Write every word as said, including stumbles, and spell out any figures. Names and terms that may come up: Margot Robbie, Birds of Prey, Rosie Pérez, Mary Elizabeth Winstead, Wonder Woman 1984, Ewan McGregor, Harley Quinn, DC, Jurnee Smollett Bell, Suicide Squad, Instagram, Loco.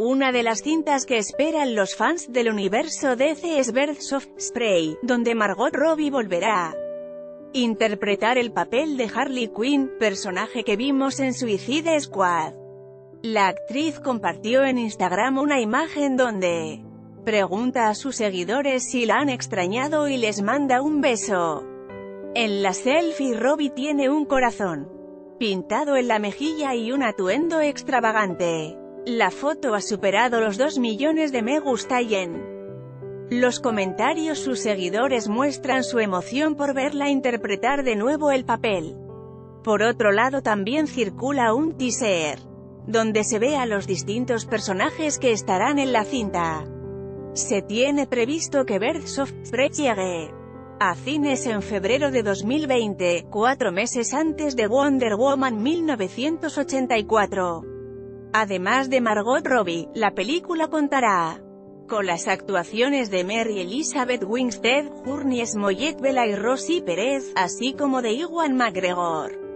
Una de las cintas que esperan los fans del universo D C es Birds of Prey, donde Margot Robbie volverá a interpretar el papel de Harley Quinn, personaje que vimos en Suicide Squad. La actriz compartió en Instagram una imagen donde pregunta a sus seguidores si la han extrañado y les manda un beso. En la selfie, Robbie tiene un corazón pintado en la mejilla y un atuendo extravagante. La foto ha superado los dos millones de me gusta y en los comentarios sus seguidores muestran su emoción por verla interpretar de nuevo el papel. Por otro lado, también circula un teaser, donde se ve a los distintos personajes que estarán en la cinta. Se tiene previsto que Birds of Prey llegue a cines en febrero de dos mil veinte, cuatro meses antes de Wonder Woman mil novecientos ochenta y cuatro. Además de Margot Robbie, la película contará con las actuaciones de Mary Elizabeth Winstead, Jurnee Smollett Bell y Rosie Pérez, así como de Ewan McGregor.